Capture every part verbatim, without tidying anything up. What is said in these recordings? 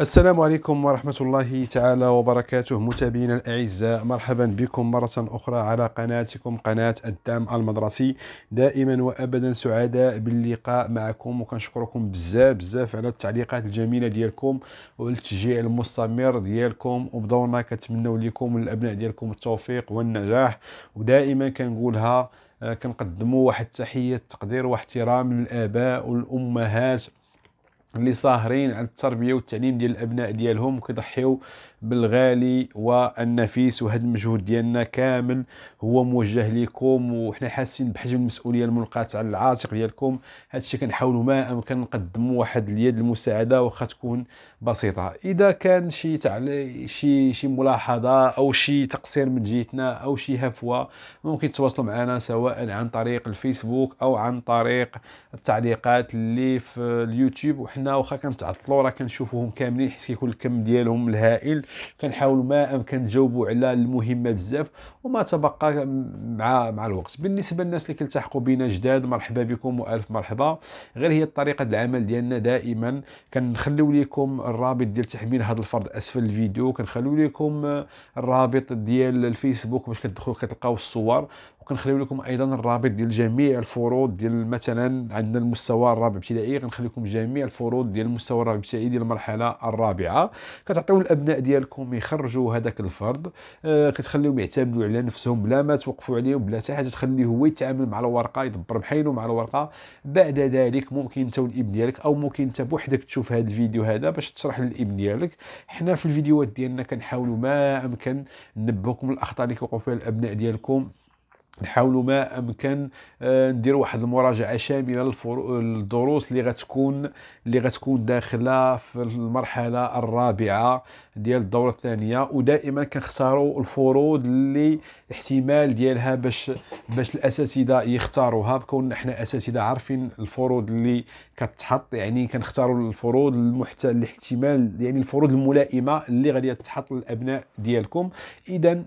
السلام عليكم ورحمة الله تعالى وبركاته متابعينا الأعزاء، مرحبا بكم مرة أخرى على قناتكم قناة الدعم المدرسي. دائما وأبدا سعداء باللقاء معكم، وكنشكركم بزاف بزاف على التعليقات الجميلة ديالكم والتشجيع المستمر ديالكم، وبدورنا كنتمنوا لكم والأبناء ديالكم التوفيق والنجاح. ودائما كنقولها، كنقدموا واحد تحية تقدير واحترام للآباء والأمهات اللي صاهرين على التربيه والتعليم ديال الابناء ديالهم، وكيضحيو بالغالي والنفيس. وهذا المجهود ديالنا كامل هو موجه لكم، وحنا حاسين بحجم المسؤوليه الملقاه على العاتق ديالكم. هذا الشيء كنحاولوا ما امكن نقدموا واحد اليد المساعده واخا تكون بسيطه. اذا كان شي شي شي ملاحظه او شي تقصير من جهتنا او شي هفوه، ممكن تتواصلوا معنا سواء عن طريق الفيسبوك او عن طريق التعليقات اللي في اليوتيوب. وحنا واخا كنتعطلوا راه كنشوفوهم كاملين، حيت كيكون الكم ديالهم الهائل. كنحاولوا ما امكن نجاوبوا على المهمه بزاف وما تبقى مع مع الوقت. بالنسبه للناس اللي كيلتحقوا بنا جداد، مرحبا بكم والف مرحبا. غير هي طريقه العمل ديالنا، دائما كنخليو لكم الرابط ديال تحميل هذا الفرد اسفل الفيديو، كنخليو لكم الرابط ديال الفيسبوك باش كتدخلوا كتلقاو الصور، وكنخليو لكم ايضا الرابط ديال جميع الفروض ديال، مثلا عندنا المستوى الرابع ابتدائي، غنخليكم جميع الفروض ديال المستوى الرابع ابتدائي ديال المرحله الرابعه. كتعطيو الابناء ديالكم يخرجوا هذاك الفرد، آه كتخليهم يعتمدوا على نفسهم بلا ما توقفوا عليهم، بلا حتى حاجه. تخليه هو يتعامل مع الورقه، يدبر بحاله مع الورقه. بعد ذلك ممكن انت والابن ديالك، او ممكن انت بوحدك تشوف هذا الفيديو هذا باش تشرح للابن ديالك. حنا في الفيديوهات ديالنا كنحاولوا ما امكن ننبهكم الاخطاء اللي كيوقعوا فيها الابناء ديالكم، نحاولوا ما امكن نديروا واحد المراجعه شامله للدروس اللي غتكون اللي غتكون داخله في المرحله الرابعه ديال الدوره الثانيه. ودائما كنختاروا الفروض اللي احتمال ديالها باش باش الاساتذه يختاروها، بكون احنا اساتذه عارفين الفروض اللي كتحط. يعني كنختاروا الفروض المحتمل الاحتمال، يعني الفروض الملائمه اللي غادي تتحط للابناء ديالكم. اذا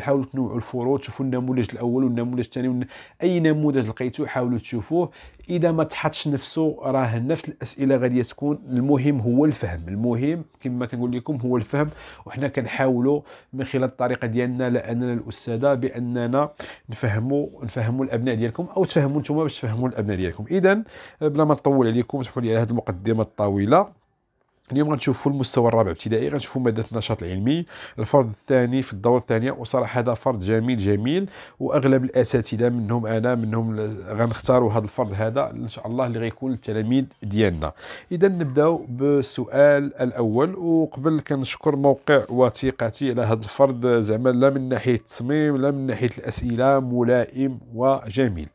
حاولوا تنوعوا الفروض، شوفوا النموذج الاول والنموذج الثاني، اي نموذج لقيتوه حاولوا تشوفوه. اذا ما تحطش نفسه، راه نفس الاسئله غادي تكون. المهم هو الفهم، المهم كما كنقول لكم هو الفهم. وحنا كنحاولوا من خلال الطريقه ديالنا، لاننا الاستاذه، باننا نفهموا نفهموا الابناء ديالكم، او تفهموا نتوما باش تفهموا الابناء ديالكم. اذا بلا ما نطول عليكم، اسمحوا لي على هذه المقدمه الطويله. اليوم غنشوفوا المستوى الرابع ابتدائي، غنشوفوا ماده النشاط العلمي، الفرد الثاني في الدوره الثانيه. وصراحه هذا فرد جميل جميل، واغلب الاساتذه منهم انا منهم غنختاروا هذا الفرد هذا ان شاء الله اللي غيكون التلاميذ ديالنا. اذا نبداو بالسؤال الاول. وقبل كنشكر موقع وثيقتي على هذا الفرد، زعما لا من ناحيه التصميم لا من ناحيه الاسئله، ملائم وجميل،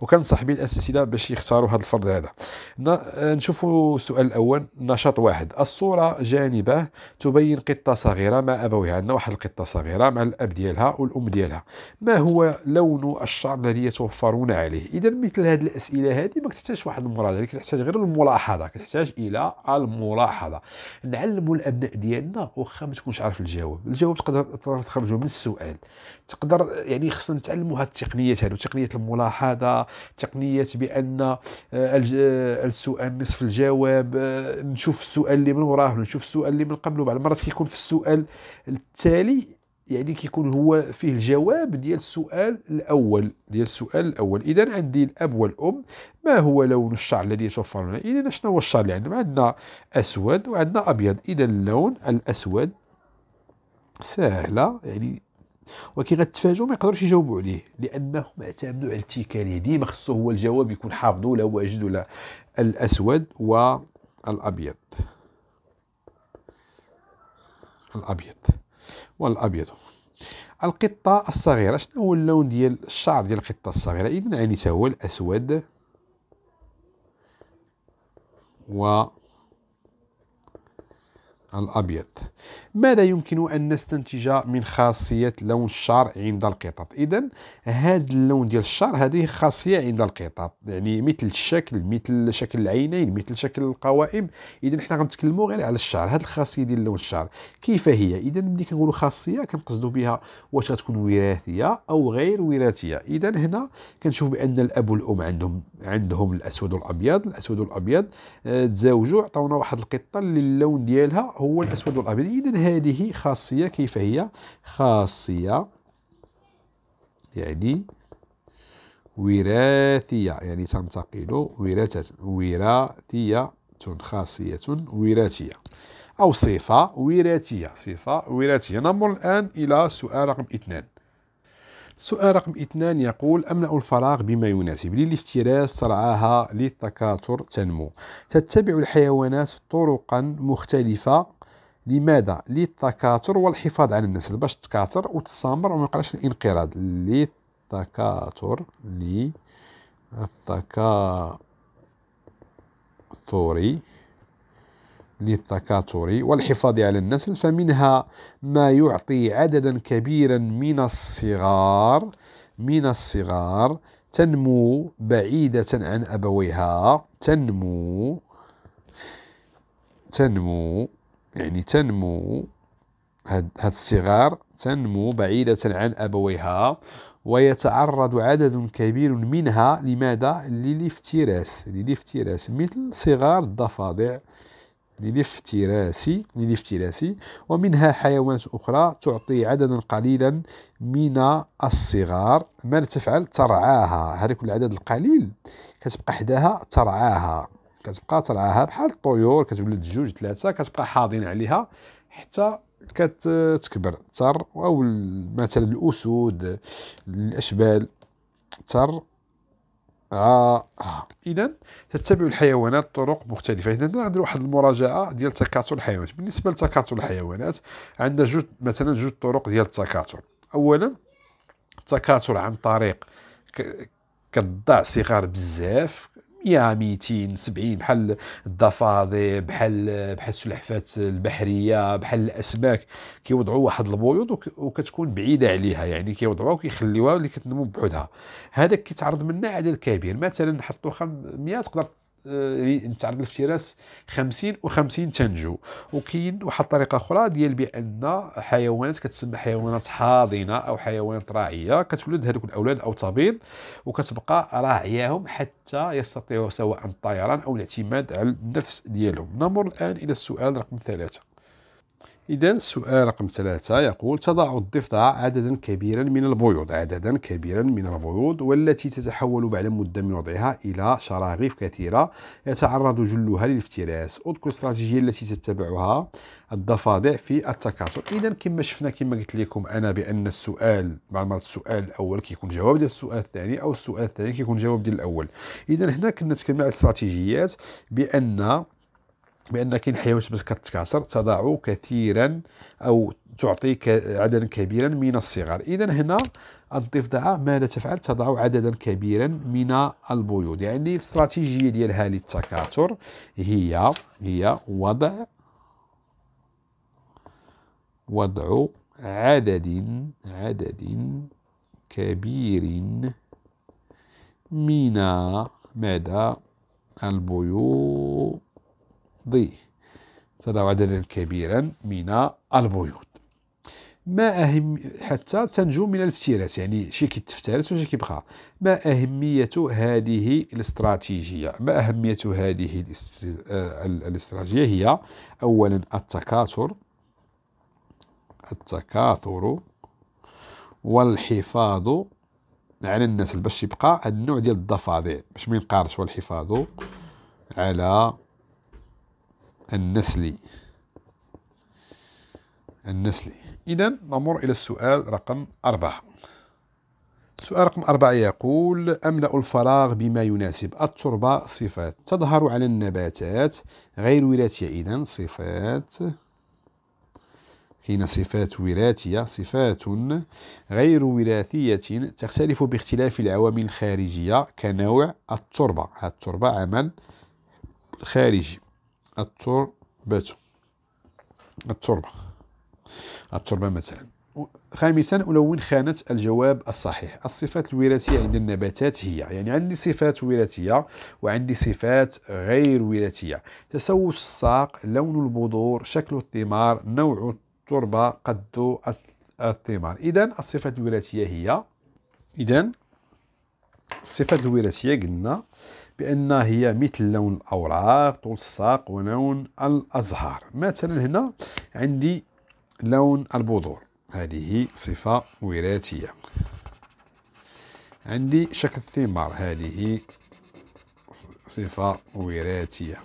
وكنصح به الاساتذه باش يختاروا هذا الفرد هذا. نشوفوا السؤال الاول، نشاط واحد. الصورة جانبه تبين قطة صغيرة مع أبويها. عندنا واحد القطة صغيرة مع الأب ديالها والأم ديالها. ما هو لون الشعر الذي يتوفرون عليه؟ إذا مثل هذه الأسئلة هذه ما كتحتاجش واحد المراجعة، كتحتاج غير الملاحظة، كتحتاج إلى الملاحظة. نعلموا الأبناء ديالنا واخا ما تكونش عارف الجواب، الجواب تقدر تخرجوا من السؤال، تقدر يعني خصنا نتعلموا هذه التقنيات هذو، تقنية الملاحظة، تقنية بأن السؤال نصف الجواب، نشوف السؤال اللي من وراه ونشوف السؤال اللي من قبله. بعض المرات كيكون في السؤال التالي يعني كيكون هو فيه الجواب ديال السؤال الاول ديال السؤال الاول. اذا عندي الاب والام، ما هو لون الشعر الذي يتوفر لنا؟ اذا شنو هو الشعر اللي عندنا؟ عندنا اسود وعندنا ابيض. اذا اللون الاسود سهله يعني، ولكن غتفاجئوا ما يقدروش يجاوبوا عليه لانهم اعتمدوا على الاتكاليه، ديما خصو هو الجواب يكون حافظه ولا واجد ولا الاسود و الابيض الابيض والابيض. القطه الصغيره، شنو هو اللون ديال الشعر ديال القطه الصغيره؟ اذا يعني تا هو الاسود و الابيض. ماذا يمكن ان نستنتج من خاصيه لون الشعر عند القطط؟ اذا هذا اللون ديال الشعر هذه خاصيه عند القطط، يعني مثل الشكل، مثل شكل العينين، مثل شكل القوائم. اذا حنا غنتكلموا غير على الشعر، هذه الخاصيه ديال لون الشعر كيف هي؟ اذا ملي كنقولوا خاصيه كنقصدوا بها واش غتكون وراثيه او غير وراثيه. اذا هنا كنشوف بان الاب والام عندهم عندهم الاسود والابيض، الاسود والابيض تزاوجوا عطاونا واحد القطه اللي اللون ديالها هو الأسود والأبيض. إذن هذه خاصية، كيف هي؟ خاصية يعني وراثية، يعني تنتقل وراثة، وراثية خاصية وراثية أو صفة وراثية، صفة وراثية. نمر الآن إلى سؤال رقم اثنان. سؤال رقم اثنان يقول: أملأ الفراغ بما يناسب لي الافتراس صرعاها للتكاثر تنمو. تتبع الحيوانات طرقا مختلفة، لماذا؟ للتكاثر والحفاظ على النسل، باش تكاثر وتستمر وما يقراش الانقراض. للتكاثر، للتكاثر للتكاثر والحفاظ على النسل، فمنها ما يعطي عددا كبيرا من الصغار من الصغار تنمو بعيدة عن أبويها. تنمو تنمو يعني تنمو هاد الصغار تنمو بعيدة عن أبويها، ويتعرض عدد كبير منها لماذا؟ للافتراس للافتراس مثل صغار الضفادع، للافتراس للافتراس ومنها حيوانات أخرى تعطي عددا قليلا من الصغار. ماذا تفعل؟ ترعاها. هذاك العدد القليل كتبقى حداها، ترعاها كتبقى ترعاها بحال الطيور، كتولد جوج ثلاثة كتبقى حاضنة عليها حتى كتكبر. تر أو مثلا الأسود، الأشبال، تر آه. آه. إذا تتبع الحيوانات طرق مختلفة. إذا ندير واحد المراجعة ديال تكاثر الحيوانات. بالنسبة لتكاثر الحيوانات عندنا جوج، مثلا جوج طرق ديال التكاثر. أولا التكاثر عن طريق كتضع صغار بزاف، مية ميتين سبعين، بحال الضفادع، بحال بحال السلحفات البحرية، بحال الأسماك، كيوضعوا واحد البيوض وكتكون بعيدة عليها، يعني كيوضعوها وكيخليوها اللي كتنمو بحدها. هذاك كيتعرض منها عدد كبير، مثلا نحطوا خمسمية تقدر نتعرض للافتراس خمسين وخمسين تنجو. وكاين واحد الطريقه اخرى ديال بان حيوانات كتسمى حيوانات حاضنه او حيوانات راعيه، كتولد هذوك الاولاد او تبيض وكتبقى راعياهم حتى يستطيعوا سواء الطيران او الاعتماد على النفس ديالهم. نمر الان الى السؤال رقم ثلاثة. إذا السؤال رقم ثلاثة يقول: تضع الضفدع عددا كبيرا من البيوض عددا كبيرا من البيوض والتي تتحول بعد مدة من وضعها إلى شراغيف كثيرة يتعرض جلها للافتراس. أذكر الاستراتيجية التي تتبعها الضفادع في التكاثر. إذا كما شفنا، كما قلت لكم أنا، بأن السؤال بعض المرات السؤال الأول كيكون جواب ديال السؤال الثاني، أو السؤال الثاني كيكون جواب ديال الأول. إذا هنا كنا نتكلم على الاستراتيجيات بأن بأن كاين حيوانات باش كتكاثر تضع كثيرا أو تعطي عددا كبيرا من الصغار. إذا هنا الضفدعة ماذا تفعل؟ تضع عددا كبيرا من البيوض. يعني الاستراتيجية ديالها للتكاثر هي هي وضع وضع عدد عدد كبير من ماذا؟ البيوض. ضي تضع عددا كبيرا من البيوض. ما أهم حتى تنجو من الافتراس، يعني شي كيتفترس وشي كيبقى. ما أهمية هذه الاستراتيجية؟ ما أهمية هذه الاستراتيجية هي: أولا التكاثر التكاثر والحفاظ على النسل، باش يبقى هذا النوع ديال الضفادع باش ما ينقارش، والحفاظ على النسلي النسلي إذا نمر إلى السؤال رقم أربعة. السؤال رقم أربعة يقول: أملأ الفراغ بما يناسب. التربة صفات تظهر على النباتات غير وراثية. إذا صفات، كاين صفات وراثية، صفات غير وراثية تختلف باختلاف العوامل الخارجية كنوع التربة. التربة عمل خارجي. التربة التربة التربة مثلا. خامسا ألون خانة الجواب الصحيح. الصفات الوراثية عند النباتات هي، يعني عندي صفات وراثية وعندي صفات غير وراثية: تسوس الساق، لون البذور، شكل الثمار، نوع التربة، قد الثمار. إذا الصفات الوراثية هي إذا الصفات الوراثية قلنا بأنها هي مثل لون الأوراق، طول الساق، ولون الأزهار. مثلا هنا عندي لون البذور، هذه صفة وراثية. عندي شكل الثمار، هذه صفة وراثية.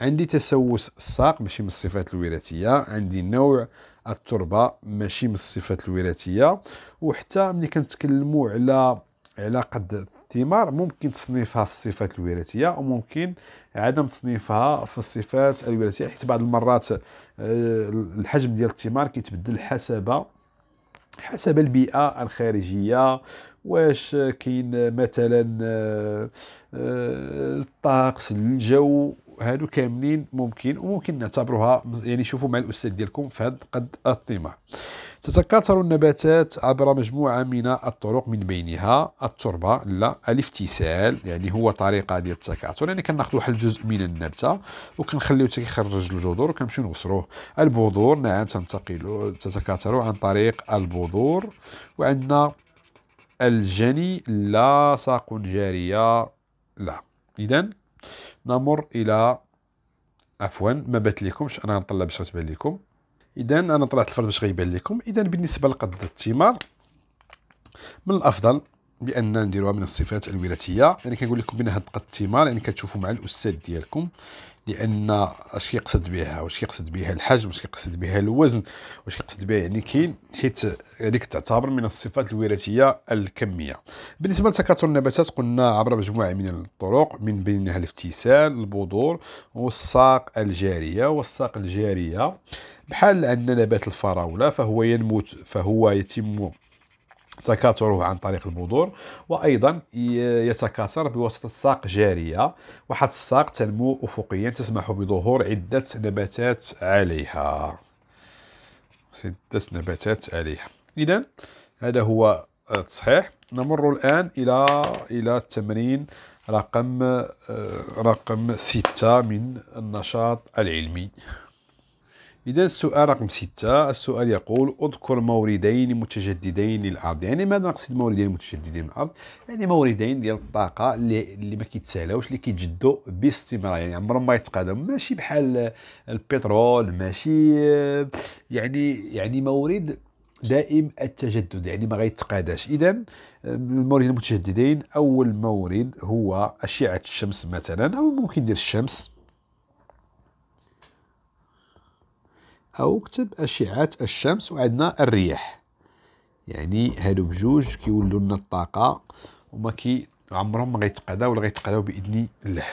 عندي تسوس الساق ماشي من الصفات الوراثية. عندي نوع التربة ماشي من الصفات الوراثية. وحتى ملي كنتكلموا على على قد الثمار ممكن تصنيفها في الصفات الوراثية وممكن عدم تصنيفها في الصفات الوراثية، حيت بعض المرات الحجم ديال الثمار كيتبدل حسب حسب البيئة الخارجية، واش كاين مثلا الطقس، الجو، هادو كاملين ممكن وممكن نعتبروها. يعني شوفوا مع الاستاذ ديالكم في هذا قد الثمار. تتكاثر النباتات عبر مجموعه من الطرق من بينها التربه، لا الافتسال، يعني هو طريقه ديال التكاثر، يعني كناخذوا واحد الجزء من النبته وكنخليوه حتى كيخرج الجذور وكنمشيو نغسروه. البذور نعم تنتقل تتكاثر عن طريق البذور. وعندنا الجني، لا ساق جاريه، لا. اذا نمر الى عفوا ما بات لكمش، انا غنطلع باش غتبان لكم. اذا انا طلعت الفرد باش غيبان لكم. اذا بالنسبه لقد الثمار من الافضل بان نديروها من الصفات الوراثيه. يعني كنقول لكم بان هاد قد الثمار يعني كتشوفوا مع الاستاذ ديالكم، لان اش كيقصد بها، واش كيقصد بها الحجم، واش كيقصد بها الوزن، واش كيقصد بها يعني كاين، حيت هذيك تعتبر من الصفات الوراثيه الكميه. بالنسبه لتكاثر النباتات قلنا عبر مجموعه من الطرق من بينها الافتسال، البذور، والساق الجاريه. والساق الجاريه بحال عندنا نبات الفراوله فهو ينمو فهو يتم تكاثره عن طريق البذور، وايضا يتكاثر بواسطه ساق جاريه. واحد الساق تنمو افقيا تسمح بظهور عده نباتات عليها سته نباتات عليها. اذا هذا هو التصحيح. نمر الان الى الى التمرين رقم رقم ستة من النشاط العلمي. إذا السؤال رقم ستة، السؤال يقول اذكر موردين متجددين للأرض. يعني ماذا نقصد موردين متجددين للأرض؟ يعني موردين ديال الطاقة اللي اللي ما كيتسالاوش، اللي كيتجدوا باستمرار، يعني عمرهم ما يتقادم، ماشي بحال البترول، ماشي يعني يعني مورد دائم التجدد، يعني ما غيتقاداش. اذا الموردين المتجددين، اول مورد هو أشعة الشمس مثلا، او ممكن دير الشمس أو كتب أشعة الشمس. وعندنا الرياح، يعني هادو بجوج كيولدوا لنا الطاقة وما كي عمرهم ما غيتقاداو ولا غيتقاداو بإذن الله.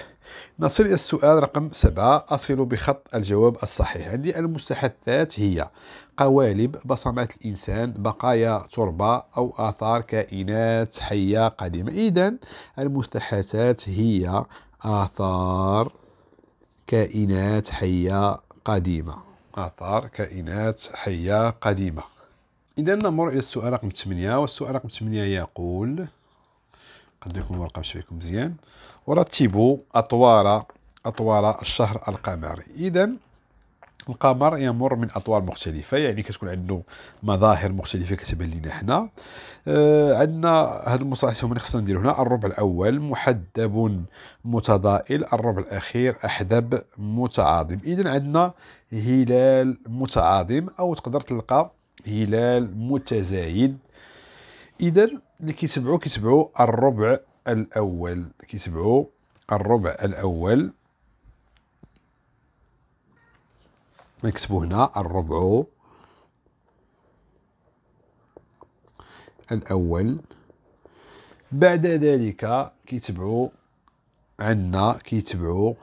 نصل إلى السؤال رقم سبعة، أصل بخط الجواب الصحيح. عندي المستحثات هي قوالب، بصمات الإنسان، بقايا تربة، أو آثار كائنات حية قديمة. إذا المستحثات هي آثار كائنات حية قديمة، آثار كائنات حية قديمة. إذا نمر إلى السؤال رقم ثمانية، والسؤال رقم ثمانية يقول قد يكون الورقة ماشي فيكم مزيان، ورتبوا أطوار أطوار الشهر القمري. إذا القمر يمر من أطوار مختلفة، يعني كتكون عنده مظاهر مختلفة كتبان لنا حنا. آه عندنا هاد المصطلحات هما اللي خصنا نديرو هنا. الربع الأول محدب متضائل، الربع الأخير أحدب متعاظم. إذا عندنا هلال متعاظم، أو تقدر تلقى هلال متزايد. إذا اللي كيتبعو كيتبعو الربع الأول، كيتبعو الربع الأول، نكتبوا هنا الربع الأول. بعد ذلك كيتبعوا عندنا كيتبعوا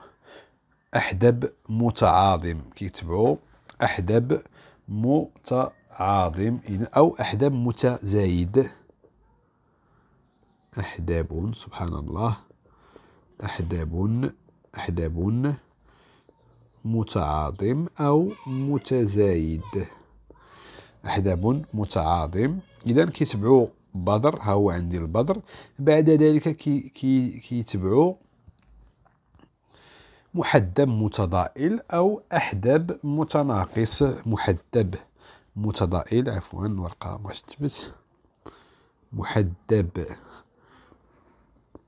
أحدب متعاظم، كيتبعوا أحدب متعاظم أو أحدب متزايد. أحدب سبحان الله، أحدب أحدب متعاظم أو متزايد، أحدب متعاظم. إذا كيتبعوا بدر، ها هو عندي البدر. بعد ذلك كي كي كيتبعوا محدب متضائل أو أحدب متناقص. محدب متضائل، عفوا الورقة ما شتبت، محدب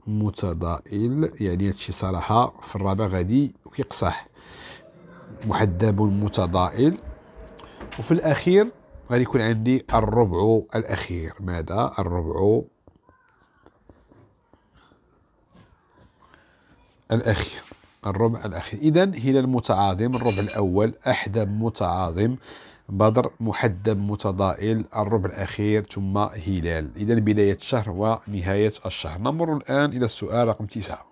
متضائل، يعني هادشي صراحه في الرابع غادي وكيقصح، محدب متضائل. وفي الاخير غادي يكون عندي الربع الاخير. ماذا؟ الربع الاخير، الربع الاخير. اذا هلال متعاظم، الربع الاول، احدب متعاظم، بدر محدب متضائل، الربع الاخير ثم هلال. اذا بدايه الشهر ونهايه الشهر. نمر الان الى السؤال رقم تسعة.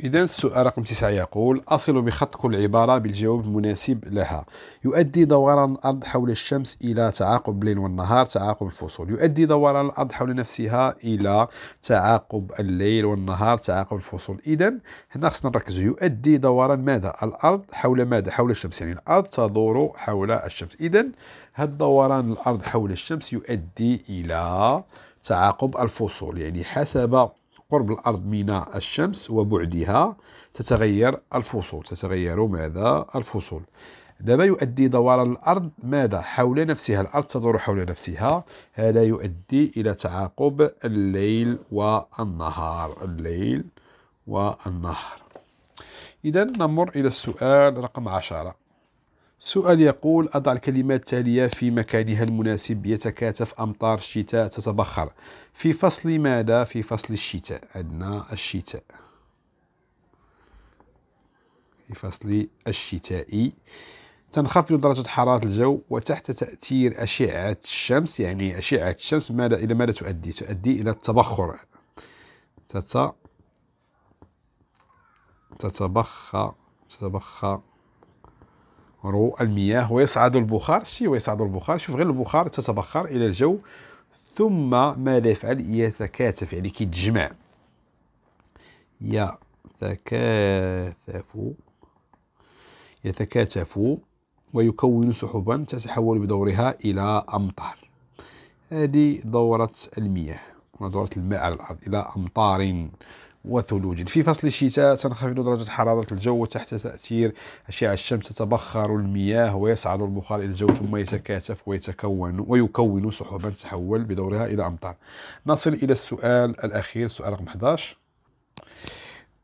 إذا السؤال رقم تسعة يقول: أصل بخط كل عبارة بالجواب المناسب لها. يؤدي دوران الأرض حول الشمس إلى تعاقب الليل والنهار تعاقب الفصول. يؤدي دوران الأرض حول نفسها إلى تعاقب الليل والنهار تعاقب الفصول. إذا هنا خصنا نركزوا، يؤدي دوران ماذا؟ الأرض حول ماذا؟ حول الشمس، يعني الأرض تدور حول الشمس. إذا هذا دوران الأرض حول الشمس يؤدي إلى تعاقب الفصول، يعني حسب قرب الأرض من الشمس وبعدها تتغير الفصول، تتغير ماذا؟ الفصول. دابا يؤدي دوران الأرض ماذا؟ حول نفسها، الأرض تدور حول نفسها، هذا يؤدي إلى تعاقب الليل والنهار، الليل والنهار. إذا نمر إلى السؤال رقم عشرة. السؤال يقول: أضع الكلمات التالية في مكانها المناسب. يتكاتف أمطار الشتاء تتبخر. في فصل ماذا؟ في فصل الشتاء، عندنا الشتاء، في فصل الشتائي. تنخفض درجة حرارة الجو وتحت تأثير أشعة الشمس، يعني أشعة الشمس ماذا إلى ماذا تؤدي؟ تؤدي إلى التبخر، تت تتبخر تتبخر رو المياه ويصعد البخار، شي ويصعد البخار، شوف غير البخار تتبخر الى الجو، ثم ماذا يفعل؟ يتكاتف، يعني كيتجمع، يتكاتف يتكاتف ويكون سحبا تتحول بدورها الى امطار. هذه دورة المياه ودورة الماء على الارض الى امطار وثلوج. في فصل الشتاء تنخفض درجة حرارة الجو وتحت تأثير أشعة الشمس تتبخر المياه ويصعد البخار إلى الجو ثم يتكاتف ويتكون ويكون سحبا تتحول بدورها إلى أمطار. نصل إلى السؤال الأخير، سؤال رقم أحد عشر.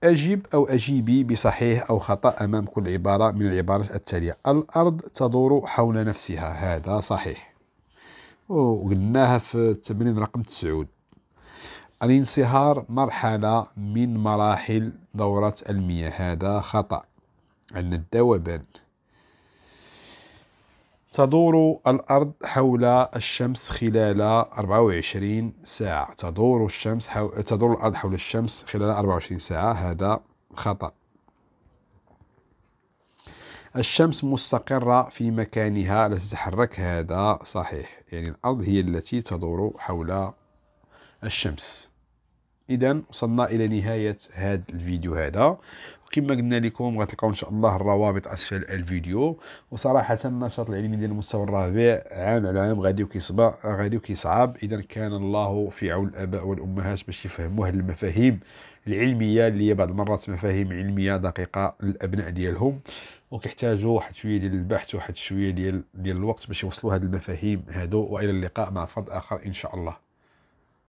أجب أو أجيبي بصحيح أو خطأ أمام كل عبارة من العبارات التالية. الأرض تدور حول نفسها، هذا صحيح وقلناها في التمرين رقم تسعة. الانصهار مرحلة من مراحل دورة المياه، هذا خطأ، عندنا الذوبان. تدور الأرض حول الشمس خلال أربعة وعشرين ساعة، تدور الشمس حو... تدور الأرض حول الشمس خلال أربعة وعشرين ساعة، هذا خطأ. الشمس مستقرة في مكانها لا تتحرك، هذا صحيح، يعني الأرض هي التي تدور حول الشمس. إذا وصلنا إلى نهاية هذا الفيديو هذا، وكما قلنا لكم غتلقاو إن شاء الله الروابط أسفل الفيديو. وصراحة النشاط العلمي ديال المستوى الرابع عام على عام غادي وكيصبا غادي وكيصعب، إذا كان الله في عون الآباء والأمهات باش يفهموا هاد المفاهيم العلمية اللي هي بعض المرات مفاهيم علمية دقيقة للأبناء ديالهم، وكيحتاجوا واحد شوية ديال البحث وواحد شوية ديال ديال الوقت باش يوصلوا هاد المفاهيم هادو. وإلى اللقاء مع فرد آخر إن شاء الله.